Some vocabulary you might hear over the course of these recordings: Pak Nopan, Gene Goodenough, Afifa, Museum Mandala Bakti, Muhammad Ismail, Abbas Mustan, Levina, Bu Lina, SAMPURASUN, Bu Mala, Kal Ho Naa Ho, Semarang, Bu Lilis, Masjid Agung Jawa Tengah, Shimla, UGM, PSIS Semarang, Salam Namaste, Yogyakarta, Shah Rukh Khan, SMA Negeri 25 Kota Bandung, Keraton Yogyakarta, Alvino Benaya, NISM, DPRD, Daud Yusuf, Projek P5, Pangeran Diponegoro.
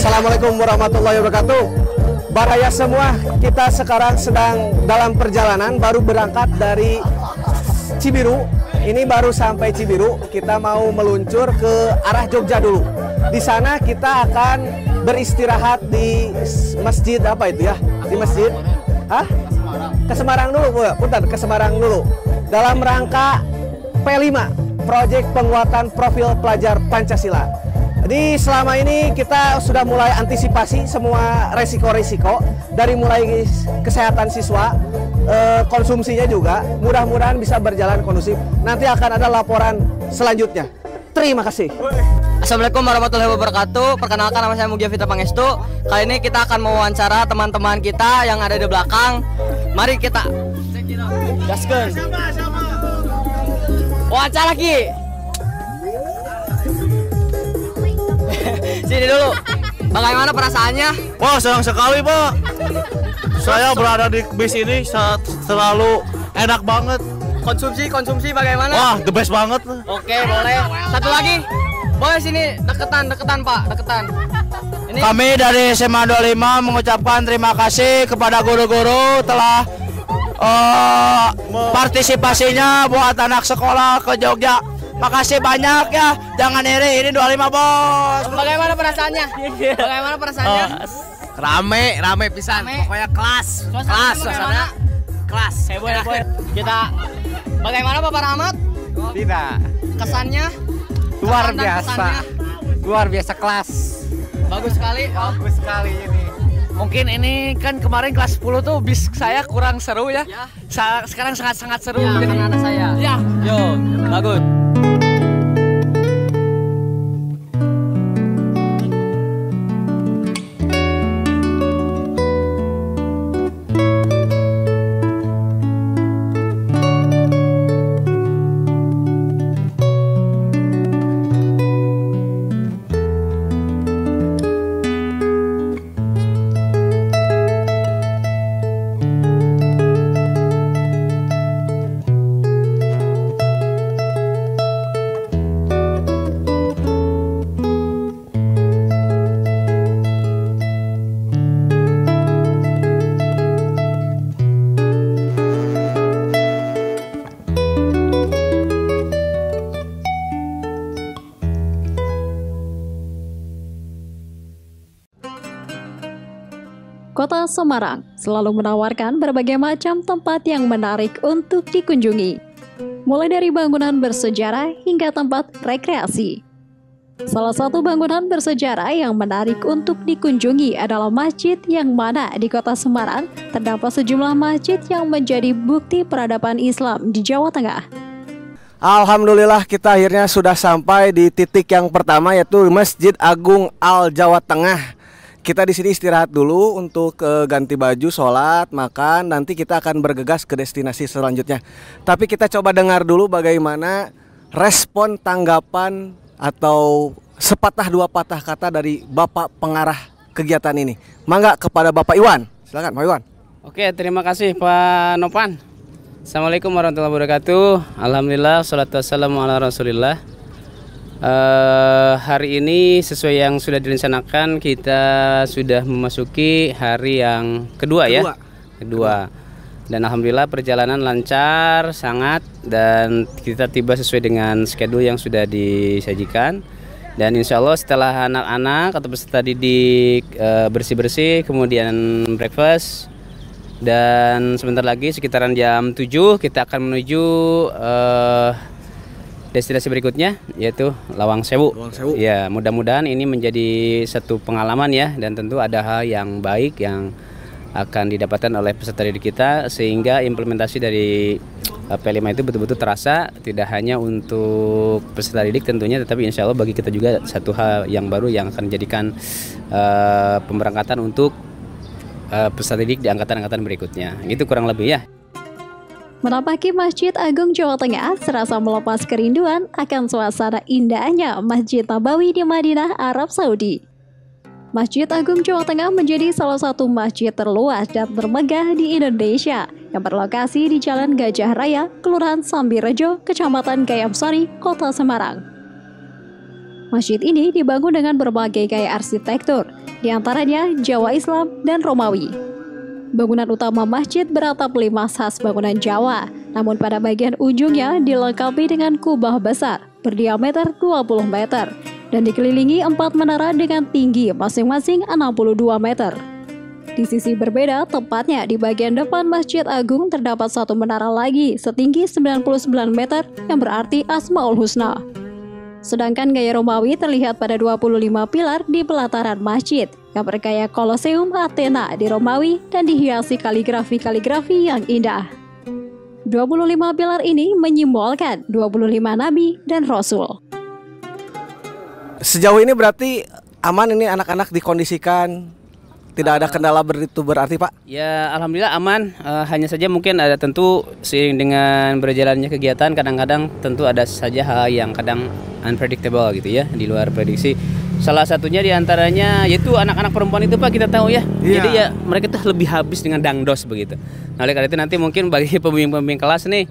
Assalamualaikum warahmatullahi wabarakatuh. Baraya semua, kita sekarang sedang dalam perjalanan, baru berangkat dari Cibiru. Ini baru sampai Cibiru, kita mau meluncur ke arah Jogja dulu. Di sana kita akan beristirahat di masjid apa itu ya? Di masjid? Hah? Ke Semarang dulu, putar ke Semarang dulu. Dalam rangka P5, Projek Penguatan Profil Pelajar Pancasila. Jadi selama ini kita sudah mulai antisipasi semua resiko-resiko, dari mulai kesehatan siswa, konsumsinya juga. Mudah-mudahan bisa berjalan kondusif. Nanti akan ada laporan selanjutnya. Terima kasih. Assalamualaikum warahmatullahi wabarakatuh. Perkenalkan, nama saya Mugia Vita Pangestu. Kali ini kita akan mewawancara teman-teman kita yang ada di belakang. Mari kita gaskan. Wawancara lagi. Sini dulu, bagaimana perasaannya? Wah, senang sekali, Pak. Saya berada di bis ini terlalu enak banget. Konsumsi bagaimana? Wah, the best banget. Oke, boleh. Satu lagi, boleh sini deketan, Pak, deketan. Ini. Kami dari SMA 25 mengucapkan terima kasih kepada guru-guru telah partisipasinya buat anak sekolah ke Jogja. Makasih banyak ya, jangan iri, ini 25 bos. Bagaimana perasaannya? Rame pisan, pokoknya kelas heboh ya. Kita bagaimana Pak Rahmat? Tidak. Kesannya? Luar biasa kelas. Bagus sekali ini. Mungkin ini kan kemarin kelas 10 tuh bis saya kurang seru ya. Sekarang sangat seru ya, dengan anak saya. Ya, yo, bagus. Kota Semarang selalu menawarkan berbagai macam tempat yang menarik untuk dikunjungi, mulai dari bangunan bersejarah hingga tempat rekreasi. Salah satu bangunan bersejarah yang menarik untuk dikunjungi adalah masjid, yang mana di Kota Semarang terdapat sejumlah masjid yang menjadi bukti peradaban Islam di Jawa Tengah. Alhamdulillah, kita akhirnya sudah sampai di titik yang pertama, yaitu Masjid Agung Jawa Tengah. Kita di sini istirahat dulu untuk ganti baju, sholat, makan. Nanti kita akan bergegas ke destinasi selanjutnya. Tapi kita coba dengar dulu bagaimana respon, tanggapan, atau sepatah dua patah kata dari Bapak pengarah kegiatan ini. Mangga kepada Bapak Iwan. Silakan Pak Iwan. Oke, terima kasih Pak Nopan. Assalamualaikum warahmatullahi wabarakatuh. Alhamdulillah, salatu wassalamu ala rasulillah. Hari ini sesuai yang sudah direncanakan, kita sudah memasuki hari yang kedua. Dan alhamdulillah perjalanan lancar sangat, dan kita tiba sesuai dengan schedule yang sudah disajikan. Dan insya Allah setelah anak-anak atau peserta didik bersih-bersih, kemudian breakfast, dan sebentar lagi sekitaran jam 7 kita akan menuju destinasi berikutnya, yaitu Lawang Sewu. Ya, mudah-mudahan ini menjadi satu pengalaman ya, dan tentu ada hal yang baik yang akan didapatkan oleh peserta didik kita, sehingga implementasi dari P5 itu betul-betul terasa, tidak hanya untuk peserta didik tentunya, tetapi insya Allah bagi kita juga satu hal yang baru yang akan menjadikan pemberangkatan untuk peserta didik di angkatan-angkatan berikutnya. Gitu kurang lebih ya. Menapaki Masjid Agung Jawa Tengah serasa melepas kerinduan akan suasana indahnya Masjid Nabawi di Madinah, Arab Saudi. Masjid Agung Jawa Tengah menjadi salah satu masjid terluas dan termegah di Indonesia yang berlokasi di Jalan Gajah Raya, Kelurahan Sambirejo, Kecamatan Gayamsari, Kota Semarang. Masjid ini dibangun dengan berbagai gaya arsitektur, di antaranya Jawa Islam dan Romawi. Bangunan utama masjid beratap limas khas bangunan Jawa, namun pada bagian ujungnya dilengkapi dengan kubah besar berdiameter 20 meter dan dikelilingi 4 menara dengan tinggi masing-masing 62 meter. Di sisi berbeda, tepatnya di bagian depan Masjid Agung terdapat satu menara lagi setinggi 99 meter yang berarti Asmaul Husna. Sedangkan gaya Romawi terlihat pada 25 pilar di pelataran masjid yang bergaya Koloseum Athena di Romawi dan dihiasi kaligrafi-kaligrafi yang indah. 25 pilar ini menyimbolkan 25 nabi dan rasul. Sejauh ini berarti aman ini anak-anak dikondisikan? Tidak ada kendala itu berarti Pak? Ya Alhamdulillah aman, hanya saja mungkin ada tentu seiring dengan berjalannya kegiatan kadang-kadang tentu ada saja hal yang kadang unpredictable gitu ya, di luar prediksi. Salah satunya diantaranya yaitu anak-anak perempuan itu Pak, kita tahu ya, jadi ya mereka tuh lebih habis dengan dangdos begitu. Nah oleh karena itu nanti mungkin bagi pembimbing-pembimbing kelas nih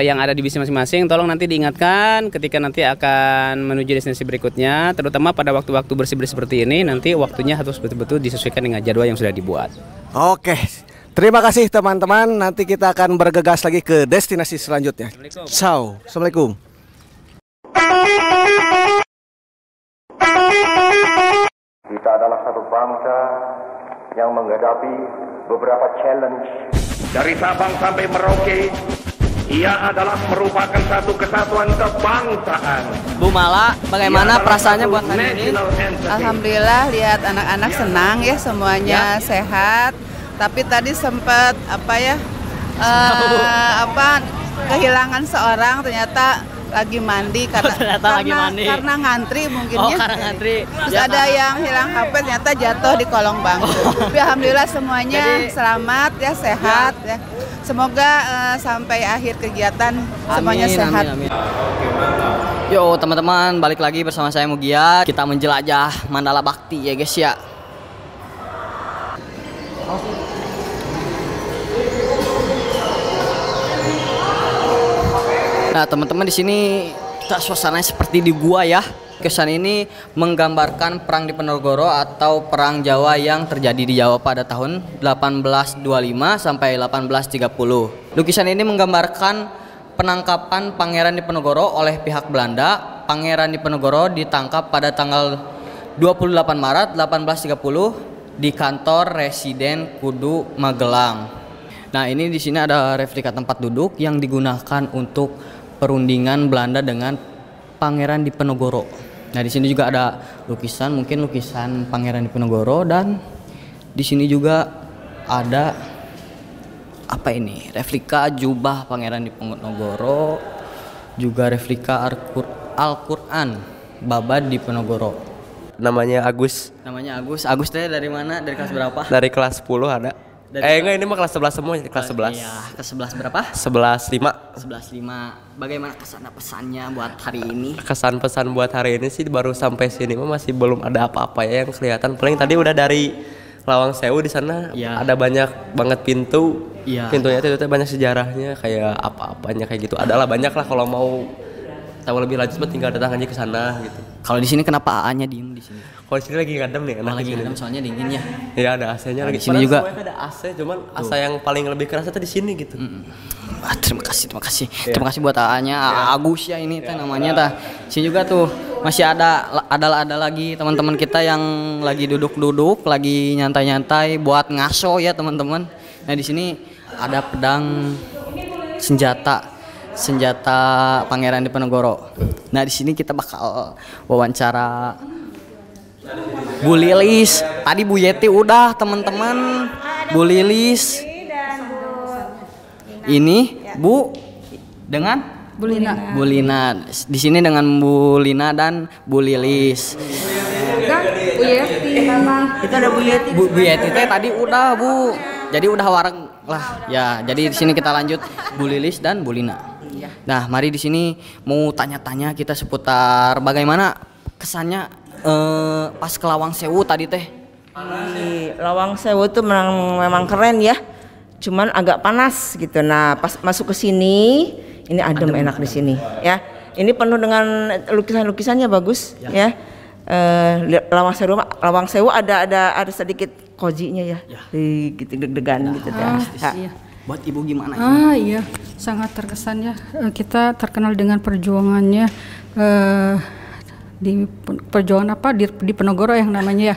yang ada di bisnis masing-masing, tolong nanti diingatkan ketika nanti akan menuju destinasi berikutnya, terutama pada waktu-waktu bersih-bersih seperti ini, nanti waktunya harus betul-betul disesuaikan dengan jadwal yang sudah dibuat. Oke, terima kasih teman-teman, nanti kita akan bergegas lagi ke destinasi selanjutnya. Ciao, assalamualaikum. Kita adalah satu bangsa yang menghadapi beberapa challenge dari Sabang sampai Merauke. Ia adalah merupakan satu kesatuan kebangsaan. Bu Mala, bagaimana perasaannya buat hari ini? Alhamdulillah lihat anak-anak senang ya, semuanya sehat. Tapi tadi sempat kehilangan seorang, ternyata lagi mandi karena ngantri mungkinnya. Oh, karena ngantri. Terus ada yang hilang HP ternyata jatuh di kolong bangku. Tapi alhamdulillah semuanya selamat ya, sehat ya. Semoga sampai akhir kegiatan semuanya sehat. Amin, amin. Yo teman-teman, balik lagi bersama saya Mugia. Kita menjelajah Mandala Bakti ya guys ya. Nah teman-teman, di sini suasananya seperti di gua ya. Kesan ini menggambarkan Perang Diponegoro atau Perang Jawa yang terjadi di Jawa pada tahun 1825 sampai 1830. Lukisan ini menggambarkan penangkapan Pangeran Diponegoro oleh pihak Belanda. Pangeran Diponegoro ditangkap pada tanggal 28 Maret 1830 di kantor Residen Kudu Magelang. Nah, ini di sini ada replika tempat duduk yang digunakan untuk perundingan Belanda dengan Pangeran Diponegoro. Nah, di sini juga ada lukisan, mungkin lukisan Pangeran Diponegoro, dan di sini juga ada apa ini? Replika jubah Pangeran Diponegoro, juga replika Al-Qur'an Babad Diponegoro. Namanya Agus. Namanya Agus. Agus teh dari mana? Dari kelas berapa? Dari kelas 10 ada. Dari enggak, ini mah kelas 11 semua, jadi kelas 11. Iya, kelas 11 berapa? 11.5. Bagaimana kesan pesannya buat hari ini? Kesan pesan buat hari ini sih baru sampai sini mah masih belum ada apa-apa ya yang kelihatan. Paling tadi udah dari Lawang Sewu di sana ada banyak banget pintu. Iya. Pintunya itu banyak sejarahnya kayak apa-apanya kayak gitu. Adalah banyak lah, kalau mau tahu lebih lanjut tinggal datang aja ke sana gitu. Kalau di sini kenapa AA-nya diem di sini? Kalau di sini lagi ngadem nih, enak lagi ngadem soalnya dingin ya. Iya, ada AC-nya lagi. Di sini juga ada AC, cuman AC yang paling lebih kerasa tuh di sini gitu. Terima kasih. Yeah. Terima kasih buat AA-nya, AA Agus ya ini namanya ta. Di sini juga tuh masih ada lagi teman-teman kita yang lagi duduk-duduk, lagi nyantai-nyantai buat ngaso ya teman-teman. Nah, di sini ada pedang senjata Pangeran Diponegoro. Nah, di sini kita bakal wawancara Bu Lilis. Tadi Bu Yeti udah, teman-teman. Bu Lilis. Ini Bu dengan Bu Lina. Bu Lina. Di sini dengan Bu Lina dan Bu Lilis. Bu Yeti, Mama. Itu ada Bu Yeti. Bu Yeti teh tadi udah, Bu. Jadi udah wareng lah. Ya, jadi di sini kita lanjut Bu Lilis dan Bu Lina. Nah, mari di sini mau tanya-tanya kita seputar bagaimana kesannya pas ke Lawang Sewu tadi teh. Lawang Sewu tuh memang keren ya. Cuman agak panas gitu. Nah, pas masuk ke sini ini adem enak di sini ya. Ini penuh dengan lukisan-lukisannya bagus ya. Lawang Sewu ada sedikit kojinya ya, gitu deg-degan gitu ya. Buat ibu gimana? Iya, sangat terkesan ya. Kita terkenal dengan perjuangannya di perjuangan apa di Diponegoro yang namanya ya.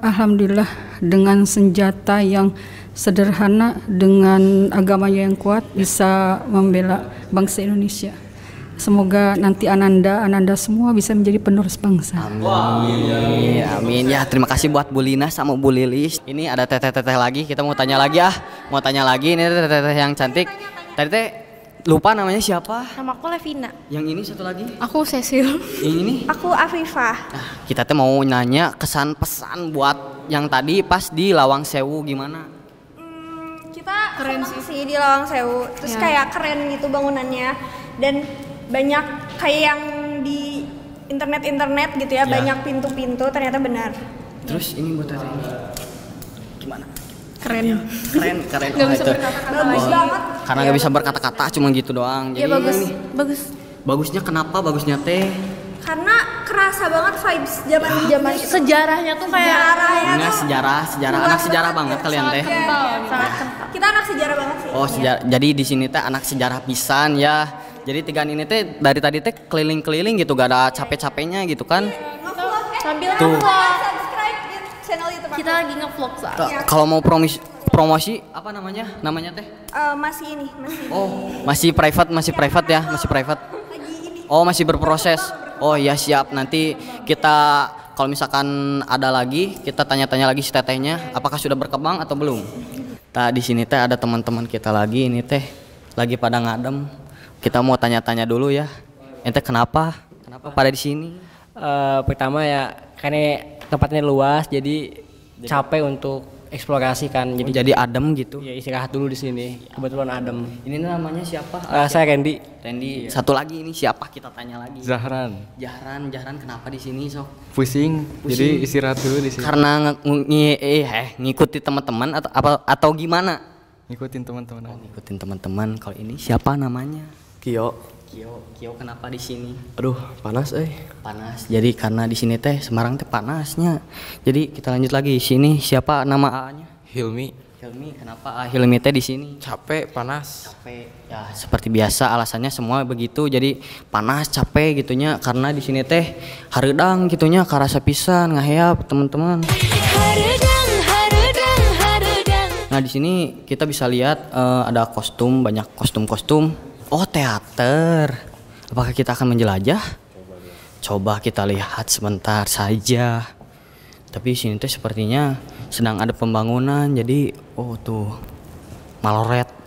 Alhamdulillah dengan senjata yang sederhana, dengan agamanya yang kuat bisa membela bangsa Indonesia. Semoga nanti ananda semua bisa menjadi penerus bangsa. Amin. Amin ya. Terima kasih buat Bu Lina sama Bu Lilis. Ini ada teteh-teteh lagi. Kita mau tanya lagi ah. Mau tanya lagi. Ini teteh-teteh yang cantik. Tadi teh lupa namanya siapa? Nama aku Levina. Yang ini satu lagi? Aku Cecil. Yang ini? Aku Afifa. Nah, kita teh mau nanya kesan pesan buat yang tadi pas di Lawang Sewu gimana? Kita keren sih di Lawang Sewu. Terus kayak keren gitu bangunannya dan banyak kayak yang di internet gitu ya, banyak pintu-pintu ternyata benar. Terus ini buat hari ini gimana? Keren. Nggak bisa berkata-kata, bagus banget. Karena nggak bisa berkata-kata, cuma gitu doang. Jadi ya, bagus. Bagusnya kenapa? Bagusnya teh? Karena kerasa banget vibes zaman itu. Sejarahnya tuh kayak sejarah anak sejarah banget kalian teh. Sangat kental. Kita anak sejarah banget sih. Oh, sejarah. Jadi di sini teh anak sejarah pisan ya. Jadi tigaan ini teh dari tadi teh keliling-keliling gitu, gak ada capek-capeknya gitu kan. Sambil subscribe di channel YouTube kita lagi ngevlog soalnya. Kalau mau promosi apa namanya teh? Masih ini, masih. Oh, masih private ya, masih private. Oh, masih berproses. Oh iya, siap. Nanti kita kalau misalkan ada lagi, kita tanya-tanya lagi si tetehnya apakah sudah berkembang atau belum. Nah, di sini teh ada teman-teman kita lagi, ini teh lagi pada ngadem. Kita mau tanya-tanya dulu ya, ente kenapa pada di sini? Pertama ya, karena tempatnya luas, jadi capek untuk eksplorasi kan. Jadi adem gitu. Ya, istirahat dulu di sini. Kebetulan adem. Ini namanya siapa? Saya Randy. Randy. Satu lagi ini siapa? Kita tanya lagi. Zahran kenapa di sini sok? Pusing. Jadi istirahat dulu di sini. Karena ngikuti teman-teman atau gimana? Ngikutin teman-teman. Kalau ini siapa namanya? Kiyo kenapa di sini? Aduh, panas Panas. Jadi karena di sini teh Semarang teh panasnya. Jadi kita lanjut lagi di sini siapa nama A-nya? Hilmi kenapa Hilmi teh di sini? Capek, panas. Capek. Ya, seperti biasa alasannya semua begitu. Jadi panas, capek gitunya karena di sini teh hareudang gitunya karasa pisan ngaheap teman-teman. Nah, di sini kita bisa lihat ada kostum, banyak kostum-kostum. Oh, teater. Apakah kita akan menjelajah? Coba kita lihat sebentar saja. Tapi sini tuh sepertinya sedang ada pembangunan. Jadi, tuh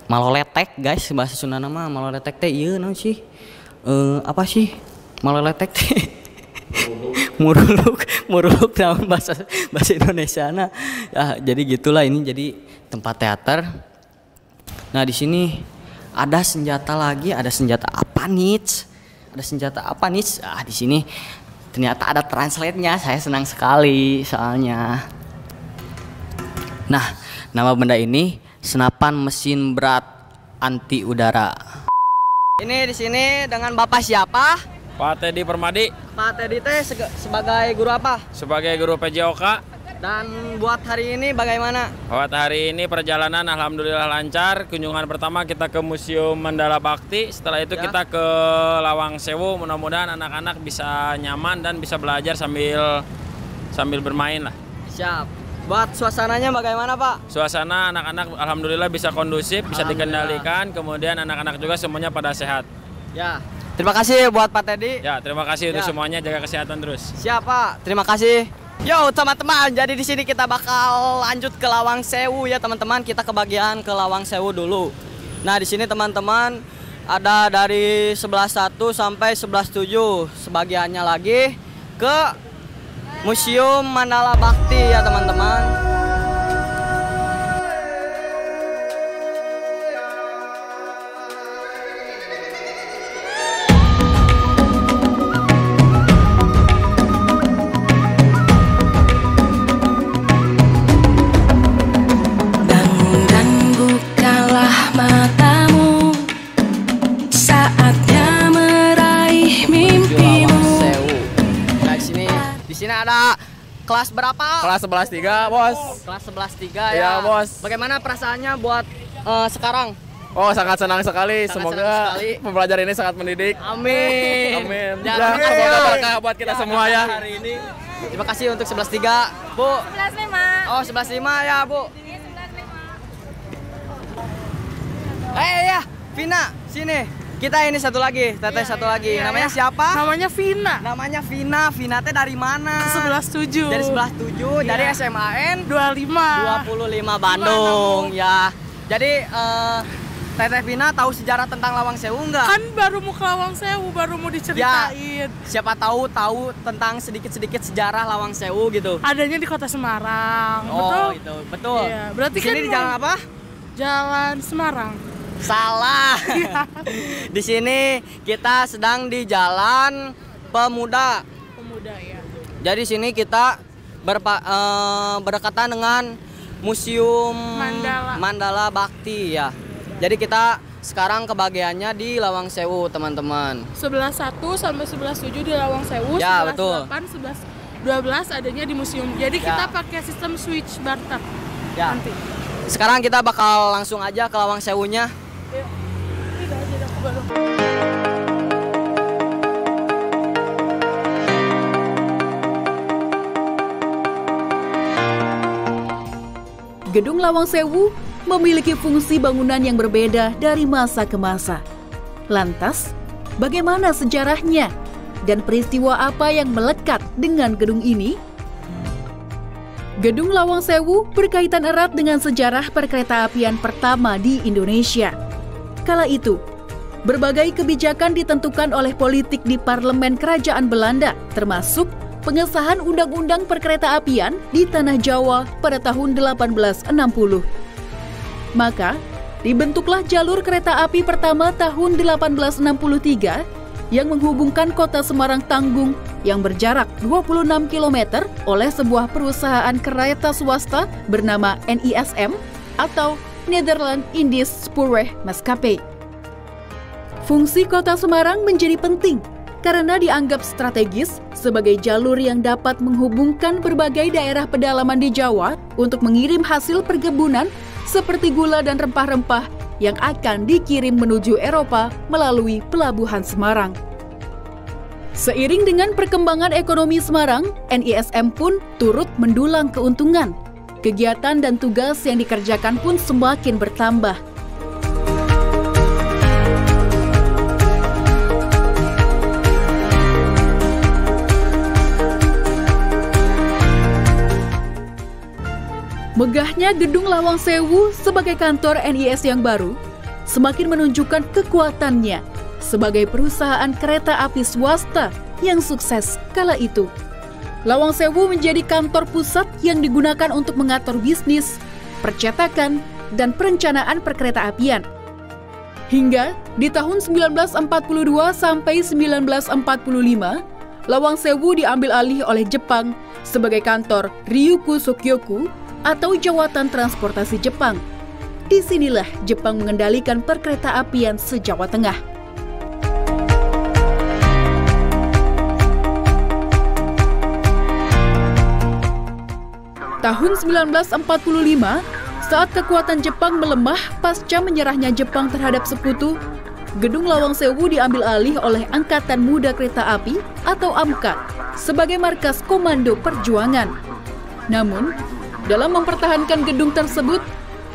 maloletek, guys. Bahasa Sunda nama maloletek teh ieu naon sih? Apa sih? Maloletek teh. muruluk dalam bahasa Indonesia. Nah, ya, jadi gitulah ini jadi tempat teater. Nah, di sini ada senjata lagi, ada senjata apa nih? Ah, di sini ternyata ada translate-nya. Saya senang sekali soalnya. Nah, nama benda ini senapan mesin berat anti udara. Ini di sini dengan Bapak siapa? Pak Tedi Permadi. Pak Tedi teh sebagai guru apa? Sebagai guru PJOK. Dan buat hari ini bagaimana? Buat hari ini perjalanan alhamdulillah lancar. Kunjungan pertama kita ke Museum Mandala Bakti. Setelah itu kita ke Lawang Sewu. Mudah-mudahan anak-anak bisa nyaman dan bisa belajar sambil bermain lah. Siap. Buat suasananya bagaimana, Pak? Suasana anak-anak alhamdulillah bisa kondusif, bisa dikendalikan. Kemudian anak-anak juga semuanya pada sehat. Ya. Terima kasih buat Pak Tedi. Ya, terima kasih untuk semuanya. Jaga kesehatan terus. Siap, Pak. Terima kasih. Yo teman-teman, jadi di sini kita bakal lanjut ke Lawang Sewu ya teman-teman. Kita kebagian ke Lawang Sewu dulu. Nah, di sini teman-teman ada dari 11.1 sampai 11.7. Sebagiannya lagi ke Museum Mandala Bakti ya teman-teman. Kelas berapa? Kelas 11.3, Bos. Kelas 11.3 ya. Iya, Bos. Bagaimana perasaannya buat sekarang? Oh, sangat senang sekali. Semoga pembelajaran ini sangat mendidik. Amin. Amin. Semoga berkah buat kita semua ya. Hari ini. Terima kasih untuk 11.3, Bu. 11.5. Oh, 11.5 ya, Bu. Ini 11.5. Ya, Vina, sini. Kita ini satu lagi, teteh satu lagi. Namanya siapa? Namanya Vina. Namanya Vina. Vina teh dari mana? 117. Dari 117, dari SMAN 25 Bandung ya. Jadi teteh Vina tahu sejarah tentang Lawang Sewu enggak? Kan baru mau ke Lawang Sewu, baru mau diceritain. Ya, siapa tahu tentang sedikit-sedikit sejarah Lawang Sewu gitu. Adanya di Kota Semarang. Oh, betul. Itu. Betul. Iya, berarti kan di jalan apa? Jalan Semarang. Salah. Di sini kita sedang di Jalan Pemuda. Pemuda ya. Jadi sini kita berdekatan dengan Museum Mandala Bakti ya. Jadi kita sekarang kebagiannya di Lawang Sewu, teman-teman. 11.1 sampai 11.7 di Lawang Sewu, ya, 11.8, 11.12 adanya di museum. Jadi ya, kita pakai sistem switch barter. Ya. Nanti. Sekarang kita bakal langsung aja ke Lawang Sewunya. Gedung Lawang Sewu memiliki fungsi bangunan yang berbeda dari masa ke masa. Lantas, bagaimana sejarahnya dan peristiwa apa yang melekat dengan gedung ini? Gedung Lawang Sewu berkaitan erat dengan sejarah perkeretaapian pertama di Indonesia. Kala itu, berbagai kebijakan ditentukan oleh politik di Parlemen Kerajaan Belanda, termasuk pengesahan Undang-Undang Perkeretaapian di Tanah Jawa pada tahun 1860. Maka, dibentuklah jalur kereta api pertama tahun 1863 yang menghubungkan Kota Semarang Tanggung yang berjarak 26 km oleh sebuah perusahaan kereta swasta bernama NISM atau Nederland Indisch Spoorweg Maskapai. Fungsi Kota Semarang menjadi penting karena dianggap strategis sebagai jalur yang dapat menghubungkan berbagai daerah pedalaman di Jawa untuk mengirim hasil perkebunan seperti gula dan rempah-rempah yang akan dikirim menuju Eropa melalui Pelabuhan Semarang. Seiring dengan perkembangan ekonomi Semarang, NISM pun turut mendulang keuntungan. Kegiatan dan tugas yang dikerjakan pun semakin bertambah. Megahnya gedung Lawang Sewu sebagai kantor NIS yang baru semakin menunjukkan kekuatannya sebagai perusahaan kereta api swasta yang sukses kala itu. Lawang Sewu menjadi kantor pusat yang digunakan untuk mengatur bisnis, percetakan, dan perencanaan perkeretaapian. Hingga di tahun 1942 sampai 1945, Lawang Sewu diambil alih oleh Jepang sebagai kantor Ryuku Sokyoku atau jawatan transportasi Jepang. Disinilah Jepang mengendalikan perkeretaapian se-Jawa Tengah. Tahun 1945, saat kekuatan Jepang melemah pasca menyerahnya Jepang terhadap sekutu, gedung Lawang Sewu diambil alih oleh Angkatan Muda Kereta Api atau AMKA sebagai markas komando perjuangan. Namun, dalam mempertahankan gedung tersebut,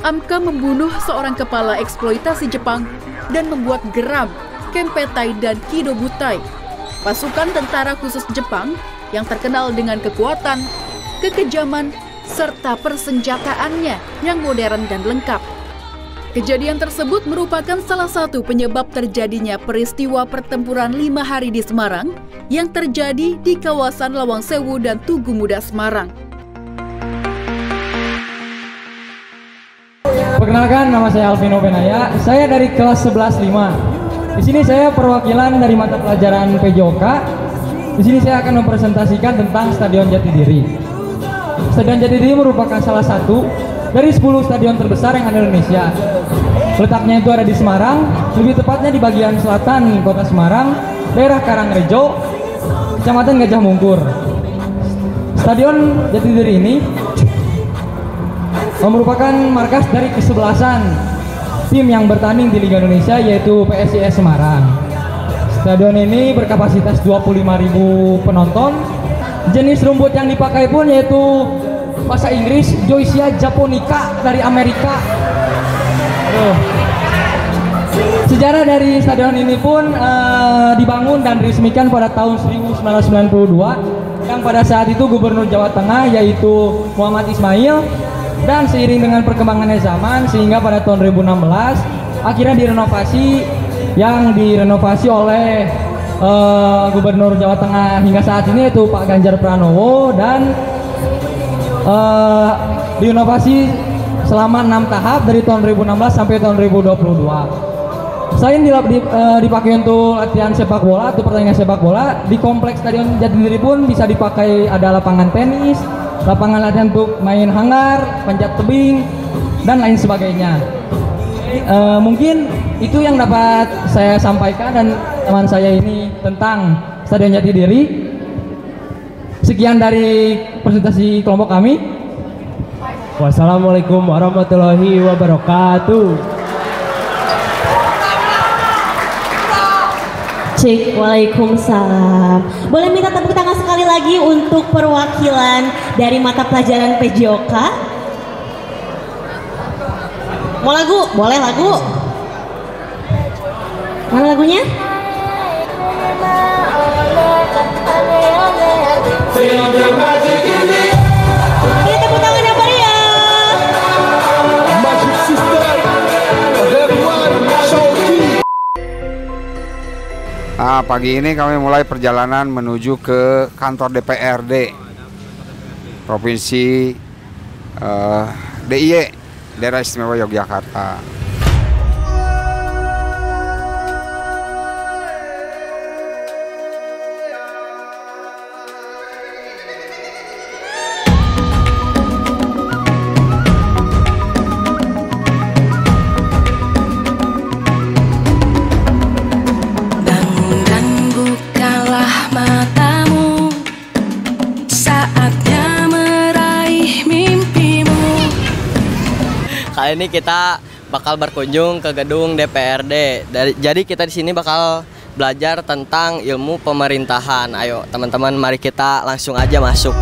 AMKA membunuh seorang kepala eksploitasi Jepang dan membuat geram Kempetai dan Kido Butai, pasukan tentara khusus Jepang yang terkenal dengan kekuatan, kekejaman, serta persenjataannya yang modern dan lengkap. Kejadian tersebut merupakan salah satu penyebab terjadinya peristiwa pertempuran 5 hari di Semarang yang terjadi di kawasan Lawang Sewu dan Tugu Muda Semarang. Perkenalkan, nama saya Alvino Benaya. Saya dari kelas 11.5. Di sini saya perwakilan dari mata pelajaran PJOK. Di sini saya akan mempresentasikan tentang Stadion Jatidiri. Stadion Jatidiri merupakan salah satu dari 10 stadion terbesar yang ada di Indonesia. Letaknya itu ada di Semarang, lebih tepatnya di bagian selatan Kota Semarang, daerah Karangrejo, Kecamatan Gajah Mungkur. Stadion Jatidiri ini merupakan markas dari kesebelasan tim yang bertanding di Liga Indonesia, yaitu PSIS Semarang. Stadion ini berkapasitas 25.000 penonton. Jenis rumput yang dipakai pun yaitu bahasa Inggris, Joysia Japonica dari Amerika. Sejarah dari stadion ini pun dibangun dan diresmikan pada tahun 1992, yang pada saat itu Gubernur Jawa Tengah yaitu Muhammad Ismail, dan seiring dengan perkembangannya zaman sehingga pada tahun 2016 akhirnya direnovasi, yang direnovasi oleh Gubernur Jawa Tengah hingga saat ini yaitu Pak Ganjar Pranowo, dan diinovasi selama 6 tahap dari tahun 2016 sampai tahun 2022. Selain dipakai untuk latihan sepak bola atau pertandingan sepak bola, di kompleks Stadion Jatidiri pun bisa dipakai, ada lapangan tenis, lapangan latihan untuk main hanggar, panjat tebing, dan lain sebagainya. Mungkin itu yang dapat saya sampaikan dan teman saya ini tentang Stadion Jatidiri. Sekian dari presentasi kelompok kami. Wassalamualaikum warahmatullahi wabarakatuh. Cik, waalaikumsalam. Boleh minta tepuk tangan sekali lagi untuk perwakilan dari mata pelajaran PJOK? Mau lagu? Boleh lagu? Mana lagunya? Kita tepuk tangan yang meriah. Nah, pagi ini kami mulai perjalanan menuju ke kantor DPRD Provinsi DIY, Daerah Istimewa Yogyakarta. Kali ini kita bakal berkunjung ke gedung DPRD. Jadi kita di sini bakal belajar tentang ilmu pemerintahan. Ayo teman-teman, mari kita langsung aja masuk.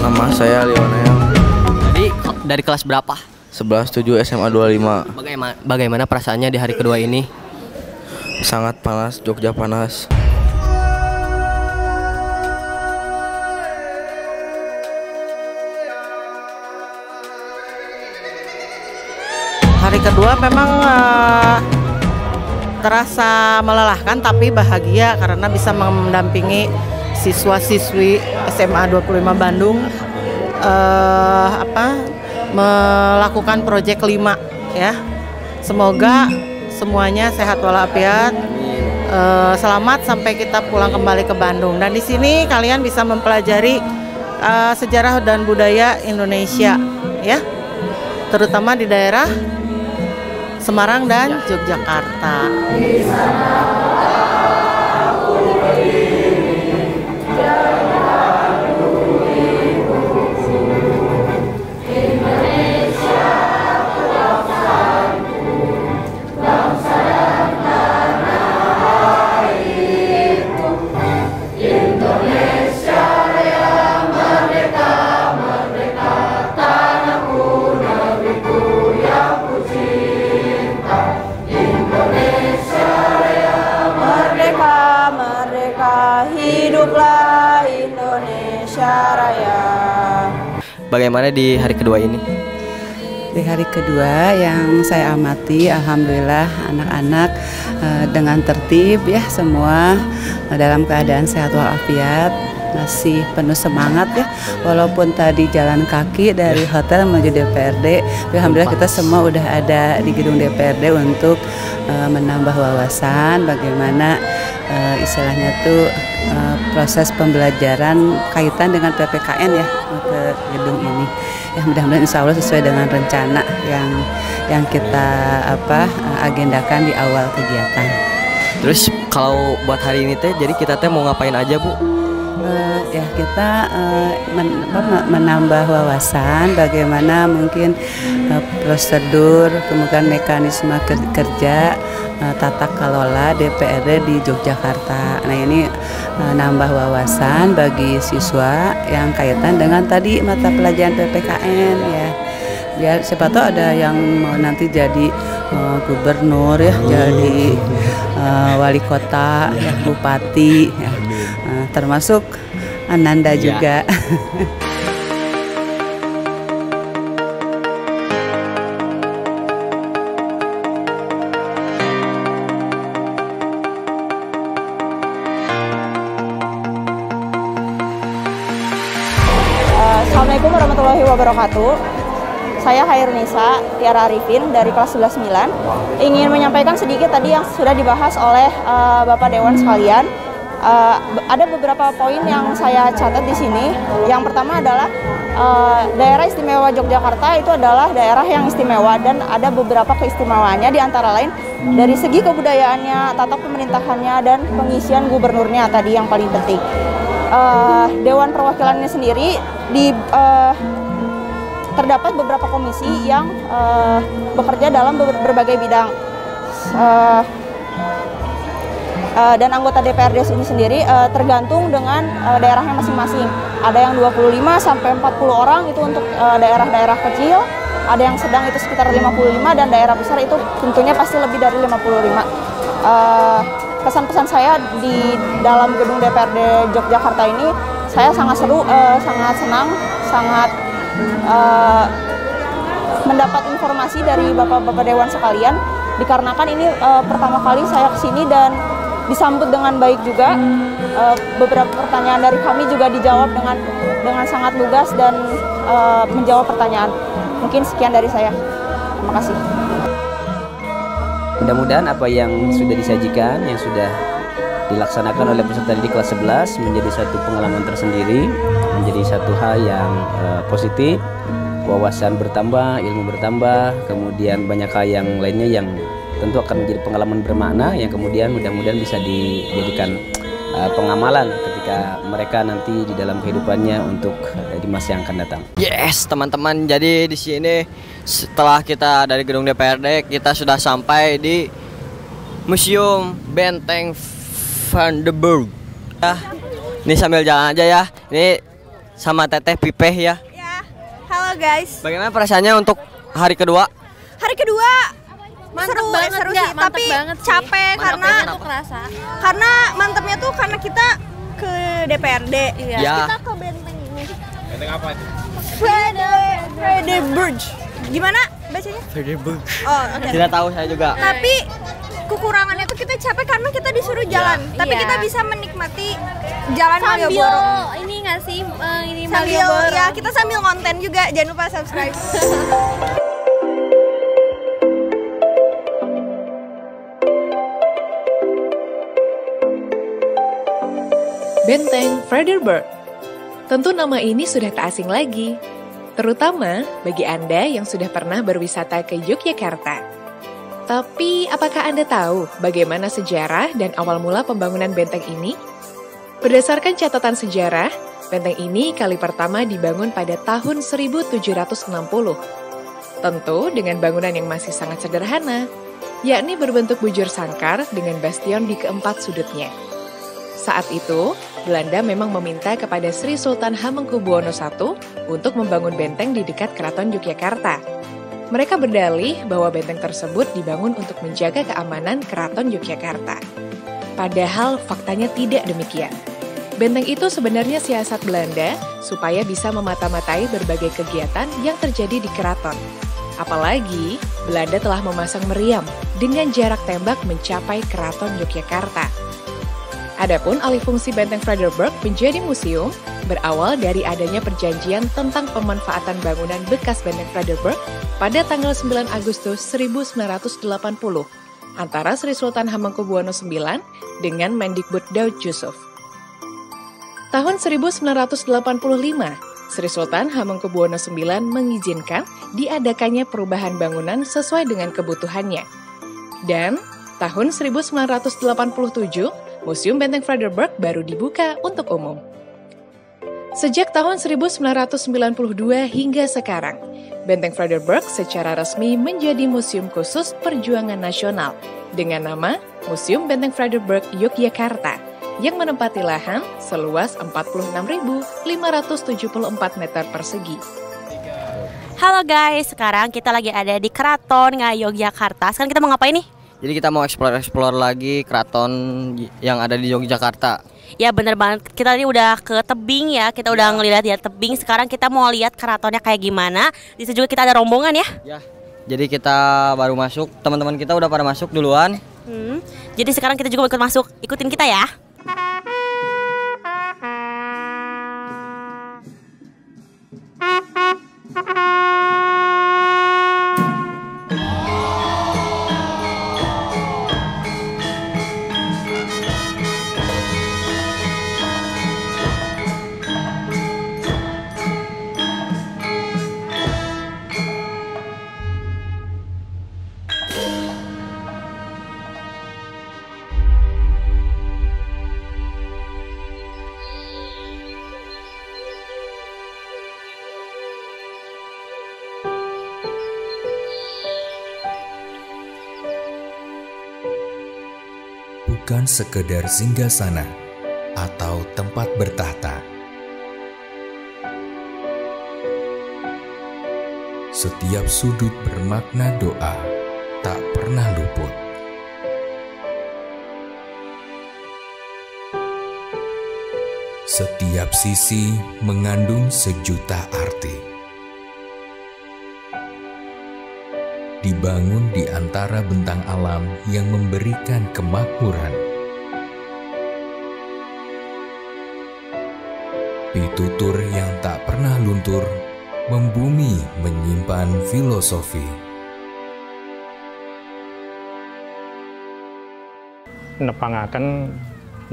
Nama saya Lionel. Jadi dari kelas berapa? 11-7 SMA 25. Bagaimana perasaannya di hari kedua ini? Sangat panas, Jogja panas. Hari kedua memang terasa melelahkan, tapi bahagia karena bisa mendampingi siswa-siswi SMA 25 Bandung melakukan Projek 5 ya. Semoga semuanya sehat walafiat, selamat sampai kita pulang kembali ke Bandung. Dan di sini kalian bisa mempelajari sejarah dan budaya Indonesia, ya, terutama di daerah Semarang dan Yogyakarta. Bagaimana di hari kedua ini? Di hari kedua yang saya amati, alhamdulillah anak-anak dengan tertib ya, semua dalam keadaan sehat walafiat, masih penuh semangat ya. Walaupun tadi jalan kaki dari hotel menuju DPRD, alhamdulillah kita semua udah ada di gedung DPRD untuk menambah wawasan bagaimana istilahnya tuh proses pembelajaran kaitan dengan PPKN ya, ke gedung ini. ya mudah-mudahan insya Allah sesuai dengan rencana yang kita agendakan di awal kegiatan. Terus kalau buat hari ini teh, jadi kita teh mau ngapain aja Bu? Ya kita menambah wawasan bagaimana mungkin prosedur, kemudian mekanisme kerja, tata kelola DPRD di Yogyakarta. Nah ini nambah wawasan bagi siswa yang kaitan dengan tadi mata pelajaran PPKN ya. Ya siapa tahu ada yang mau nanti jadi gubernur ya, jadi wali kota, ya, bupati, ya. Termasuk Ananda juga. Ya. Assalamualaikum warahmatullahi wabarakatuh. Saya Khairnisa Tiara Arifin dari kelas 11.9. Ingin menyampaikan sedikit tadi yang sudah dibahas oleh Bapak Dewan sekalian. Ada beberapa poin yang saya catat di sini. Yang pertama adalah daerah istimewa Yogyakarta itu adalah daerah yang istimewa dan ada beberapa keistimewaannya, di antara lain dari segi kebudayaannya, tata pemerintahannya, dan pengisian gubernurnya tadi yang paling penting. Dewan perwakilannya sendiri terdapat beberapa komisi yang bekerja dalam berbagai bidang, dan anggota DPRD ini sendiri tergantung dengan daerahnya masing-masing. Ada yang 25 sampai 40 orang itu untuk daerah-daerah kecil, ada yang sedang itu sekitar 55, dan daerah besar itu tentunya pasti lebih dari 55. Kesan-pesan saya di dalam gedung DPRD Yogyakarta ini, saya sangat seru, sangat senang, sangat mendapat informasi dari bapak-bapak dewan sekalian, dikarenakan ini pertama kali saya kesini dan disambut dengan baik juga. Beberapa pertanyaan dari kami juga dijawab dengan sangat lugas dan menjawab pertanyaan. Mungkin sekian dari saya. Terima kasih. Mudah-mudahan apa yang sudah disajikan, yang sudah dilaksanakan oleh peserta didik kelas 11 menjadi satu pengalaman tersendiri, menjadi satu hal yang positif, wawasan bertambah, ilmu bertambah, kemudian banyak hal yang lainnya yang tentu akan menjadi pengalaman bermakna, yang kemudian mudah-mudahan bisa dijadikan pengamalan ketika mereka nanti di dalam kehidupannya untuk di masa yang akan datang. Yes, teman-teman, jadi di sini setelah kita dari gedung DPRD, kita sudah sampai di Museum Benteng Vredeburg. Ya, ini sambil jalan aja ya. Ini sama Teteh Pipeh ya. Ya, halo guys. Bagaimana perasaannya untuk hari kedua? Hari kedua seru banget, tapi capek karena mantepnya tuh karena kita ke DPRD. Iya. Ya. Kita ke benteng ini. Benteng apa itu? Vredeburg. Gimana bacanya? Vredeburg. Oh, okay. Tidak tahu saya juga. Tapi kekurangannya tuh kita capek karena kita disuruh jalan, ya, tapi kita bisa menikmati jalan Malioboro. Ini nggak sih ini Malioboro. Ya, kita sambil konten juga. Jangan lupa subscribe. Benteng Vredeburg. Tentu nama ini sudah tak asing lagi, terutama bagi Anda yang sudah pernah berwisata ke Yogyakarta. Tapi, apakah Anda tahu bagaimana sejarah dan awal mula pembangunan benteng ini? Berdasarkan catatan sejarah, benteng ini kali pertama dibangun pada tahun 1760. Tentu dengan bangunan yang masih sangat sederhana, yakni berbentuk bujur sangkar dengan bastion di keempat sudutnya. Saat itu, Belanda memang meminta kepada Sri Sultan Hamengkubuwono 9 untuk membangun benteng di dekat Keraton Yogyakarta. Mereka berdalih bahwa benteng tersebut dibangun untuk menjaga keamanan Keraton Yogyakarta. Padahal faktanya tidak demikian. Benteng itu sebenarnya siasat Belanda supaya bisa memata-matai berbagai kegiatan yang terjadi di keraton. Apalagi, Belanda telah memasang meriam dengan jarak tembak mencapai Keraton Yogyakarta. Adapun alih fungsi Benteng Vredeburg menjadi museum, berawal dari adanya perjanjian tentang pemanfaatan bangunan bekas Benteng Vredeburg pada tanggal 9 Agustus 1980 antara Sri Sultan Hamengkubuwono 9 dengan Mendikbud Daud Yusuf. Tahun 1985, Sri Sultan Hamengkubuwono 9 mengizinkan diadakannya perubahan bangunan sesuai dengan kebutuhannya. Dan tahun 1987, Museum Benteng Vredeburg baru dibuka untuk umum. Sejak tahun 1992 hingga sekarang, Benteng Vredeburg secara resmi menjadi museum khusus perjuangan nasional dengan nama Museum Benteng Vredeburg Yogyakarta, yang menempati lahan seluas 46.574 meter persegi. Halo guys, sekarang kita lagi ada di Keraton Yogyakarta. Sekarang kita mau ngapain nih? Jadi kita mau explore lagi keraton yang ada di Yogyakarta. Ya bener banget, kita tadi udah ke tebing ya, kita udah ngeliat tebing. Sekarang kita mau lihat keratonnya kayak gimana. Di situ juga kita ada rombongan ya. Jadi kita baru masuk, teman-teman kita udah pada masuk duluan. Jadi sekarang kita juga ikut masuk, ikutin kita ya. Bukan sekedar singgasana atau tempat bertahta. Setiap sudut bermakna doa tak pernah luput. Setiap sisi mengandung sejuta arti. Dibangun di antara bentang alam yang memberikan kemakmuran. Pitutur yang tak pernah luntur, membumi menyimpan filosofi. Nepangaken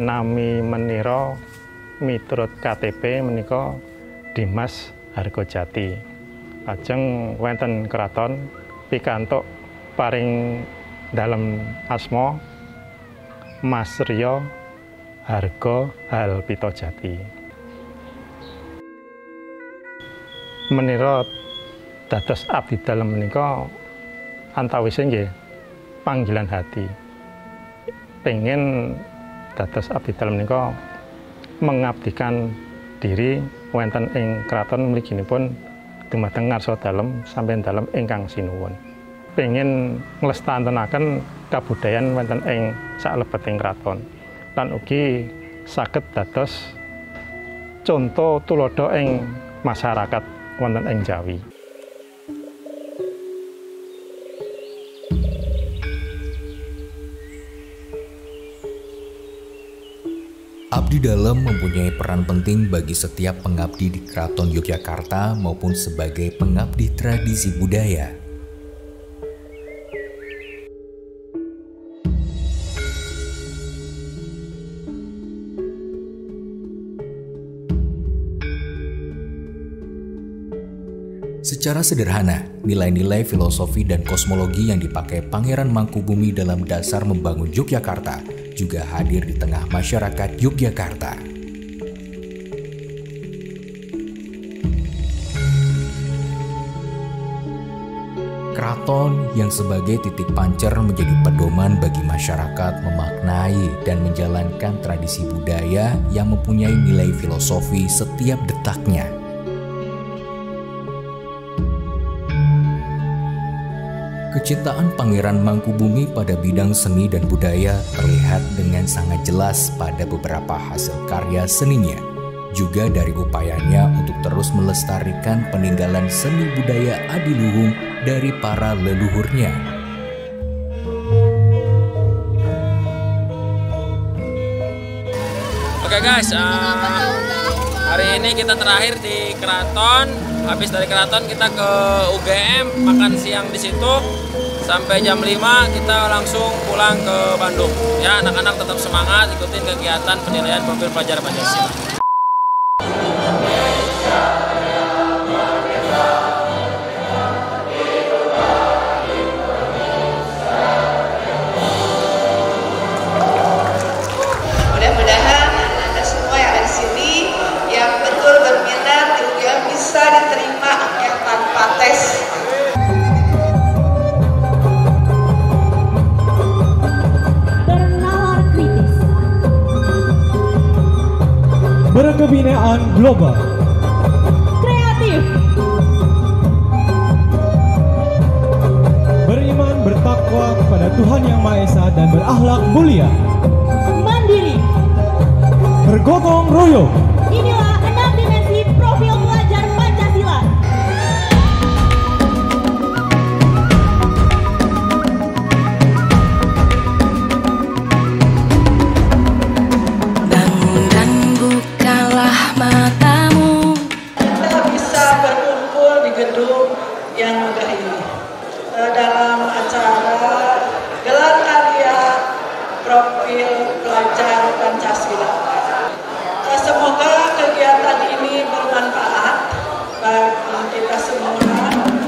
nami menira miturut KTP menika Dimas Hargojati. Lajeng wonten keraton pikantuk paring dalam asma Mas Riyo Hargo Halpitojati. Menira dados abdi dalem menika antawise nggih panggilan hati. Pengen dados abdi dalem menika mengabdikan diri wonten ing keraton mliginipun dumateng ngarsa dalem sampeyan dalem ingkang sinuwun. Pengin nglestanenaken kabudayan wonten ing salebeting keraton. Lan ugi saged dados conto tuladha ing masyarakat wonten ing Jawi. Abdi Dalem mempunyai peran penting bagi setiap pengabdi di Keraton Yogyakarta maupun sebagai pengabdi tradisi budaya. Secara sederhana, nilai-nilai filosofi dan kosmologi yang dipakai Pangeran Mangkubumi dalam dasar membangun Yogyakarta juga hadir di tengah masyarakat Yogyakarta. Keraton yang sebagai titik pancer menjadi pedoman bagi masyarakat memaknai dan menjalankan tradisi budaya yang mempunyai nilai filosofi setiap detaknya. Kecintaan Pangeran Mangkubumi pada bidang seni dan budaya terlihat dengan sangat jelas pada beberapa hasil karya seninya, juga dari upayanya untuk terus melestarikan peninggalan seni budaya adiluhung dari para leluhurnya. Oke guys, hari ini kita terakhir di keraton. Habis dari keraton kita ke UGM, makan siang di situ. Sampai jam 5 kita langsung pulang ke Bandung. Ya, anak-anak tetap semangat ikutin kegiatan penilaian profil pelajar Pancasila. berkebinaan global, kreatif, beriman, bertakwa kepada Tuhan Yang Maha Esa dan berakhlak mulia, mandiri, bergotong royong. Inilah 6 dimensi profil pelajar Pancasila. Dan bukalah matamu. Kita bisa berkumpul di gedung yang megah ini dalam acara gelar karya profil pelajar Pancasila. Semoga kegiatan ini bermanfaat bagi kita semua.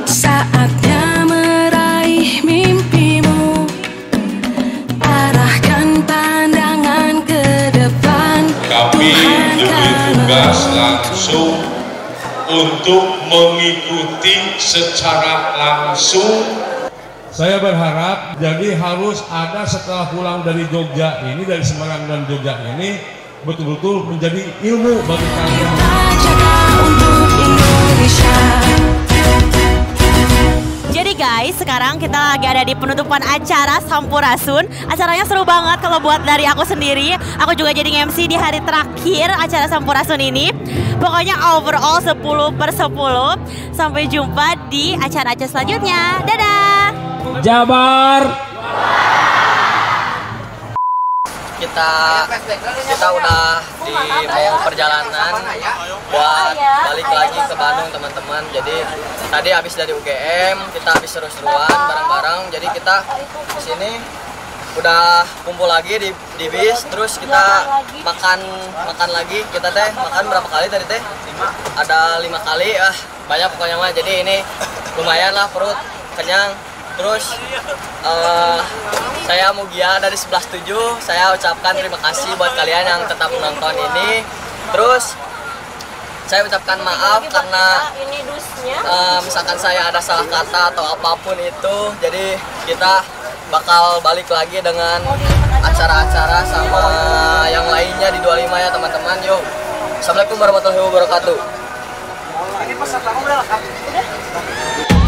Saatnya meraih mimpimu, arahkan pandangan ke depan. Kami diberi tugas langsung untuk mengikuti secara langsung. Saya berharap jadi harus ada setelah pulang dari Jogja ini, dari Semarang dan Jogja ini, betul-betul menjadi ilmu bagi kalian. Jadi guys, sekarang kita lagi ada di penutupan acara Sampurasun. Acaranya seru banget kalau buat dari aku sendiri. Aku juga jadi MC di hari terakhir acara Sampurasun ini. Pokoknya overall 10/10. Sampai jumpa di acara-acara selanjutnya. Dadah. Jabar. Kita udah di perjalanan buat balik lagi ke Bandung, teman-teman. Jadi tadi habis dari UGM, kita habis seru-seruan bareng-bareng. Jadi kita di sini udah kumpul lagi di bis, terus kita makan lagi. Kita teh makan berapa kali tadi teh? 5. Ada 5 kali, banyak pokoknya mah. Jadi ini lumayan lah, perut kenyang. Terus saya Mugia dari 11.7, saya ucapkan terima kasih buat kalian yang tetap menonton ini. Terus saya ucapkan maaf karena misalkan saya ada salah kata atau apapun itu. Jadi kita bakal balik lagi dengan acara-acara sama yang lainnya di 25 ya teman-teman. Yuk, assalamualaikum warahmatullahi wabarakatuh. Ini peserta udah lengkap.